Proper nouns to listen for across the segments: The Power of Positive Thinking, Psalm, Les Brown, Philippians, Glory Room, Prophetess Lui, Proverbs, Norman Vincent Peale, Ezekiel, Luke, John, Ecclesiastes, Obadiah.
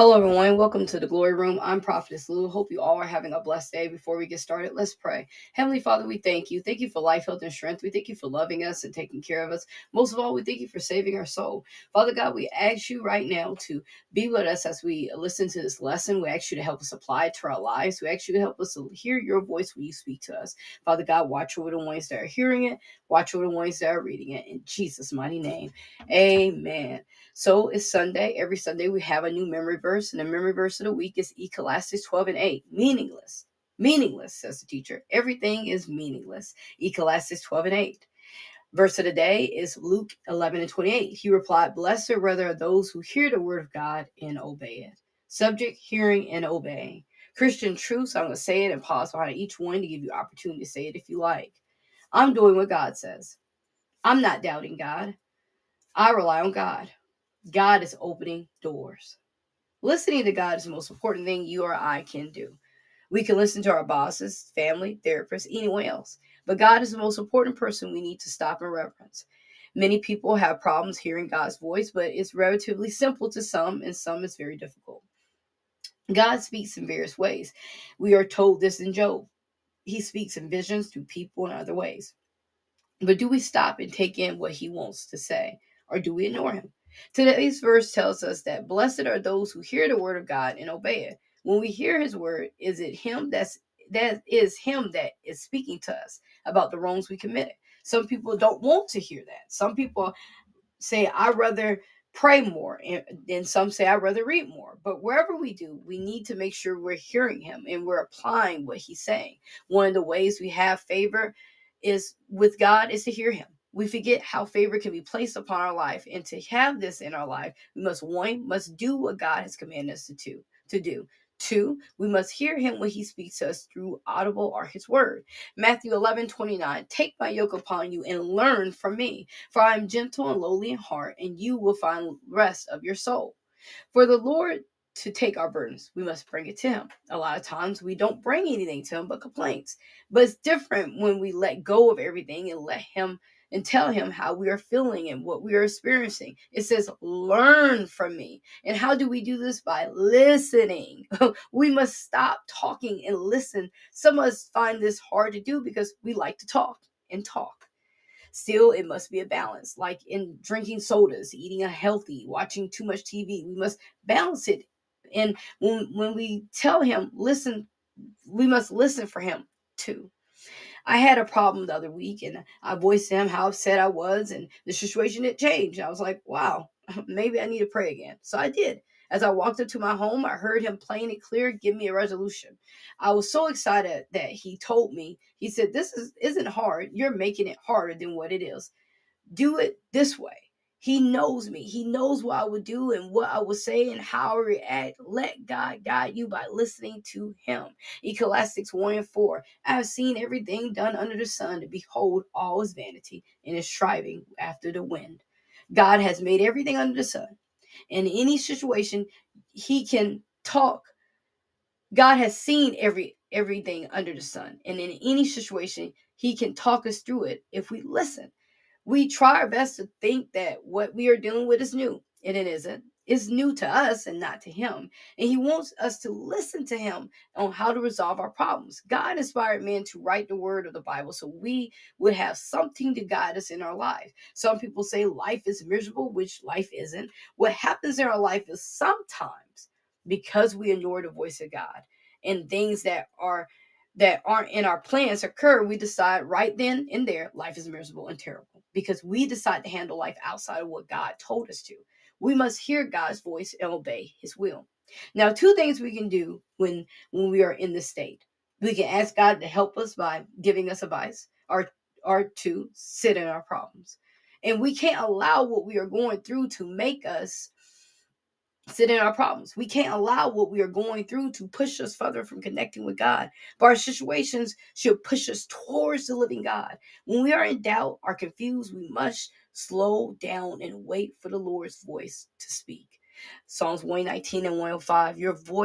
Hello, everyone. Welcome to the Glory Room. I'm Prophetess Lui. Hope you all are having a blessed day. Before we get started, let's pray. Heavenly Father, we thank you. Thank you for life, health, and strength. We thank you for loving us and taking care of us. Most of all, we thank you for saving our soul. Father God, we ask you right now to be with us as we listen to this lesson. We ask you to help us apply it to our lives. We ask you to help us to hear your voice when you speak to us. Father God, watch over the ones that are hearing it. Watch over the ones that are reading it. In Jesus' mighty name, amen. So it's Sunday. Every Sunday we have a new memory verse, and the memory verse of the week is Ecclesiastes 12:8. Meaningless. Meaningless, says the teacher. Everything is meaningless. Ecclesiastes 12:8. Verse of the day is Luke 11:28. He replied, "Blessed rather are those who hear the word of God and obey it." Subject, hearing and obeying. Christian truths. I'm going to say it and pause behind each one to give you opportunity to say it if you like. I'm doing what God says. I'm not doubting God. I rely on God. God is opening doors. Listening to God is the most important thing you or I can do. We can listen to our bosses, family, therapists, anyone else. But God is the most important person we need to stop and reverence. Many people have problems hearing God's voice, but it's relatively simple to some, and some is very difficult. God speaks in various ways. We are told this in Job. He speaks in visions through people and other ways. But do we stop and take in what he wants to say, or do we ignore him? Today's verse tells us that blessed are those who hear the word of God and obey it. When we hear his word, that is him that is speaking to us about the wrongs we committed. Some people don't want to hear that. Some people say, I'd rather pray more. And then some say, I'd rather read more. But wherever we do, we need to make sure we're hearing him and we're applying what he's saying. One of the ways we have favor is with God is to hear him. We forget how favor can be placed upon our life, and to have this in our life, we must do what God has commanded us to do. Two, we must hear him when he speaks to us through audible or his word. Matthew 11:29, take my yoke upon you and learn from me, for I am gentle and lowly in heart, and you will find rest of your soul. For the Lord to take our burdens, we must bring it to him. A lot of times we don't bring anything to him but complaints. But it's different when we let go of everything and let him and tell him how we are feeling and what we are experiencing. It says, learn from me. And how do we do this? By listening. We must stop talking and listen. Some of us find this hard to do because we like to talk and talk. Still, it must be a balance, like in drinking sodas, eating unhealthy, watching too much TV. We must balance it. And when we tell him, listen, we must listen for him too. I had a problem the other week, and I voiced to him how upset I was, and the situation had changed. I was like, wow, maybe I need to pray again. So I did. As I walked up to my home, I heard him plain and clear give me a resolution. I was so excited that he told me, he said, this isn't hard. You're making it harder than what it is. Do it this way. He knows me. He knows what I would do and what I would say and how I react. Let God guide you by listening to him. Ecclesiastes 1:4. I have seen everything done under the sun, and behold, all is vanity and is striving after the wind. God has made everything under the sun. In any situation, he can talk. God has seen everything under the sun. And in any situation, he can talk us through it if we listen. We try our best to think that what we are dealing with is new, and it isn't. It's new to us and not to him. And he wants us to listen to him on how to resolve our problems. God inspired men to write the word of the Bible so we would have something to guide us in our life. Some people say life is miserable, which life isn't. What happens in our life is sometimes because we ignore the voice of God and things that aren't in our plans occur, we decide right then and there, life is miserable and terrible because we decide to handle life outside of what God told us to. We must hear God's voice and obey his will. Now, two things we can do when we are in this state. We can ask God to help us by giving us advice or to sit in our problems. And we can't allow what we are going through to make us sit in our problems. We can't allow what we are going through to push us further from connecting with God. But our situations should push us towards the living God. When we are in doubt or confused, we must slow down and wait for the Lord's voice to speak. Psalms 119:105,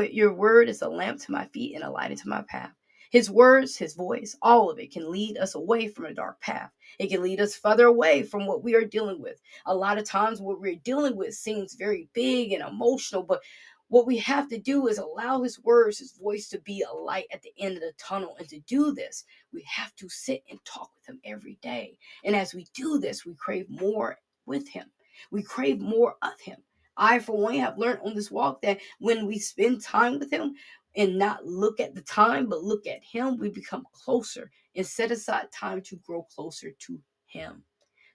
your word is a lamp to my feet and a light into my path. His words, his voice, all of it can lead us away from a dark path. It can lead us further away from what we are dealing with. A lot of times what we're dealing with seems very big and emotional, but What we have to do is allow his words, his voice to be a light at the end of the tunnel. And to do this, we have to sit and talk with him every day. And as we do this, we crave more with him. We crave more of him. I, for one, have learned on this walk that when we spend time with him and not look at the time, but look at him, we become closer and set aside time to grow closer to him.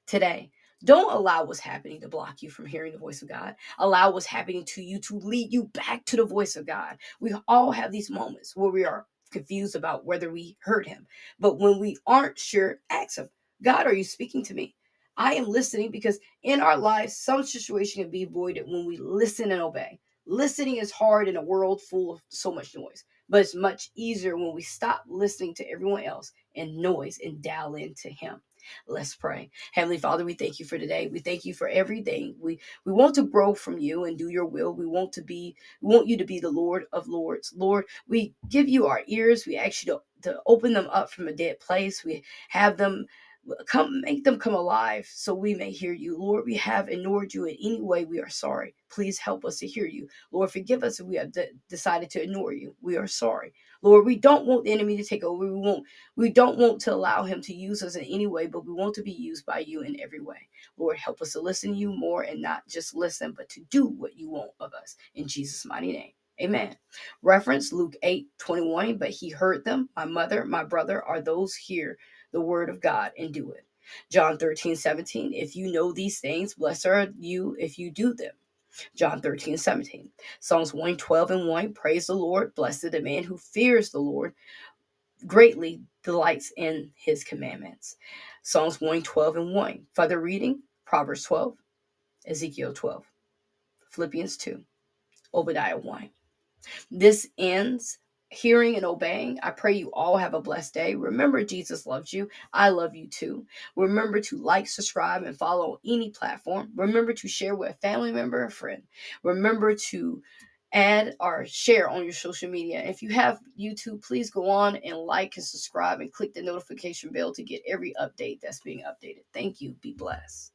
Today, don't allow what's happening to block you from hearing the voice of God. Allow what's happening to you to lead you back to the voice of God. We all have these moments where we are confused about whether we heard him. But when we aren't sure, ask him, God, are you speaking to me? I am listening, because in our lives, some situation can be avoided when we listen and obey. Listening is hard in a world full of so much noise, but it's much easier when we stop listening to everyone else and noise and dial into him. Let's pray. Heavenly Father, we thank you for today. We thank you for everything. We want to grow from you and do your will. We want you to be the Lord of Lords. Lord, we give you our ears. We ask you to open them up from a dead place. We have them come, make them come alive so we may hear you. Lord, we have ignored you in any way. We are sorry. Please help us to hear you. Lord, forgive us if we have decided to ignore you. We are sorry. Lord, we don't want the enemy to take over. We don't want to allow him to use us in any way, but we want to be used by you in every way. Lord, help us to listen to you more, and not just listen, but to do what you want of us. In Jesus' mighty name. Amen. Reference Luke 8:21. But he heard them. My mother, my brother are those here. The word of God and do it. John 13:17. If you know these things, blessed are you if you do them. John 13:17. Psalms 112:1. Praise the Lord. Blessed the man who fears the Lord, greatly delights in his commandments. Psalms 112:1. Further reading, Proverbs 12, Ezekiel 12, Philippians 2, Obadiah 1. This ends hearing and obeying. I pray you all have a blessed day. Remember, Jesus loves you. I love you too. Remember to like, subscribe, and follow on any platform. Remember to share with a family member or friend. Remember to add or share on your social media. If you have YouTube, please go on and like and subscribe and click the notification bell to get every update that's being updated. Thank you. Be blessed.